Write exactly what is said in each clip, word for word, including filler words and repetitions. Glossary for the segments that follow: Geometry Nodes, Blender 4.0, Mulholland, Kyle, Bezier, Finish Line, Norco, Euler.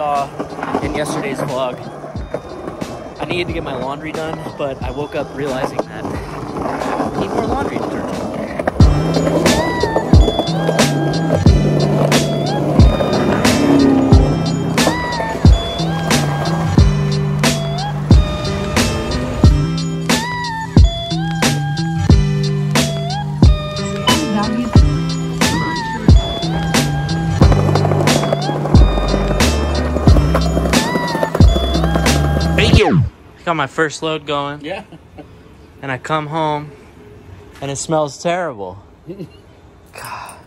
saw in yesterday's vlog. I needed to get my laundry done, but I woke up realizing that I need more laundry to got my first load going. Yeah. And I come home and it smells terrible. God.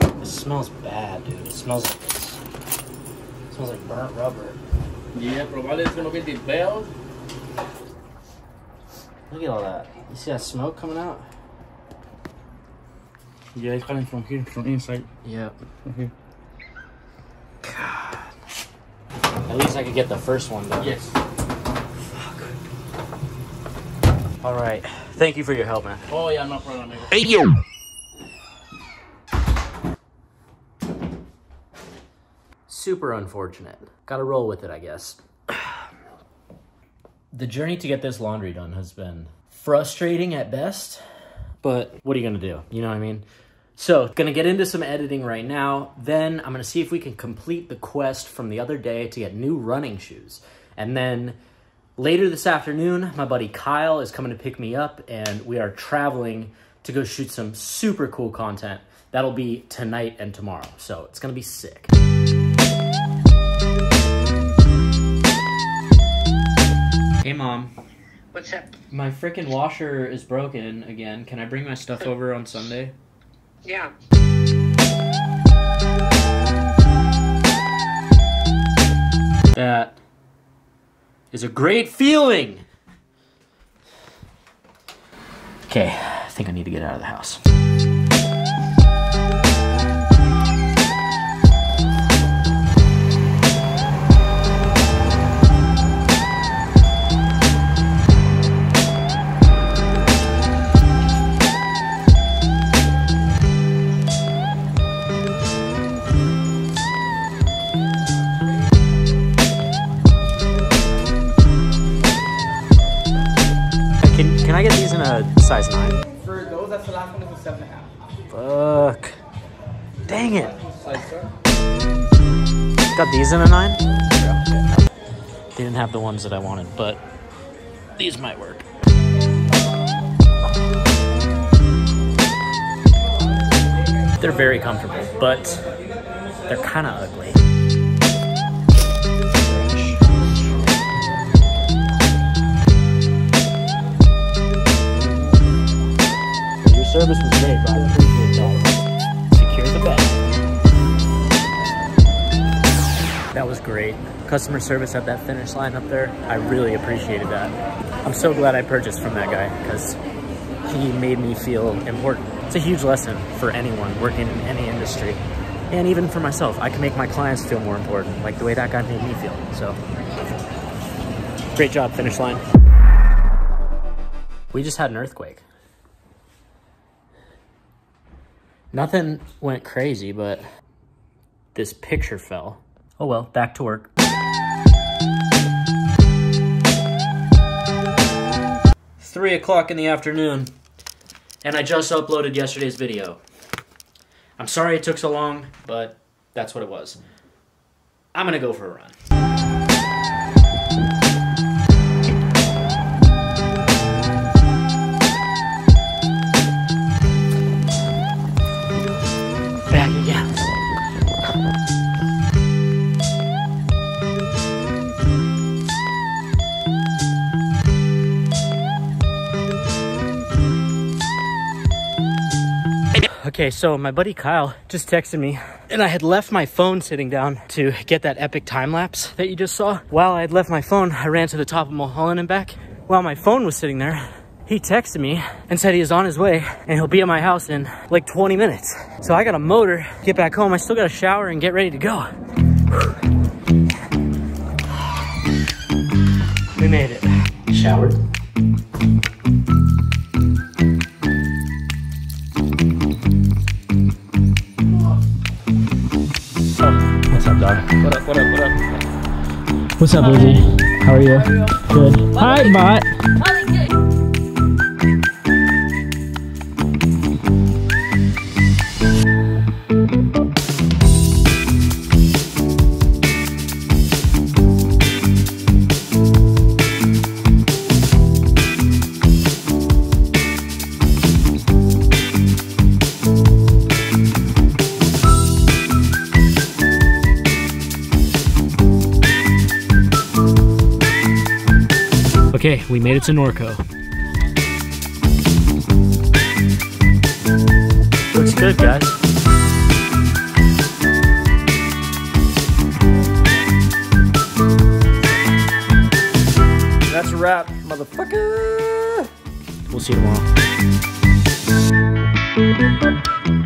It smells bad, dude. It smells like this. It smells like burnt rubber. Yeah, probably it's gonna be debelled. Look at all that. You see that smoke coming out? Yeah, it's coming from here, from inside. Yep. Okay. God. At least I could get the first one done. Yes. All right. Thank you for your help, man. Oh, yeah, no problem. Hey, yo. Super unfortunate. Gotta roll with it, I guess. The journey to get this laundry done has been frustrating at best, but what are you gonna do? You know what I mean? So, gonna get into some editing right now. Then I'm gonna see if we can complete the quest from the other day to get new running shoes. And then later this afternoon, my buddy Kyle is coming to pick me up, and we are traveling to go shoot some super cool content. That'll be tonight and tomorrow, so it's gonna be sick. Hey, Mom. What's up? My frickin' washer is broken again. Can I bring my stuff over on Sunday? Yeah. That is a great feeling. Okay, I think I need to get out of the house. Can I get these in a size nine? For those, that's the last one, is a seven and a half. Fuck. Dang it. Got these in a nine? They didn't have the ones that I wanted, but these might work. They're very comfortable, but they're kind of ugly. Service was great, but I appreciate that. Secure the bag. That was great. Customer service at that Finish Line up there, I really appreciated that. I'm so glad I purchased from that guy, because he made me feel important. It's a huge lesson for anyone working in any industry. And even for myself, I can make my clients feel more important, like the way that guy made me feel. So, great job, Finish Line. We just had an earthquake. Nothing went crazy, but this picture fell. Oh well, back to work. Three o'clock in the afternoon, and I just uploaded yesterday's video. I'm sorry it took so long, but that's what it was. I'm gonna go for a run. Okay, so my buddy Kyle just texted me, and I had left my phone sitting down to get that epic time lapse that you just saw. While I had left my phone, I ran to the top of Mulholland and back. While my phone was sitting there, he texted me and said he is on his way and he'll be at my house in like twenty minutes. So I got a motor, get back home. I still got to shower and get ready to go. We made it. Showered. What up, what up, what up? What's up, Lizzie? How are you? How are you? Good. Well, hi, well, bot. Well, okay, we made it to Norco. Looks good, guys. That's a wrap, motherfucker. We'll see you tomorrow.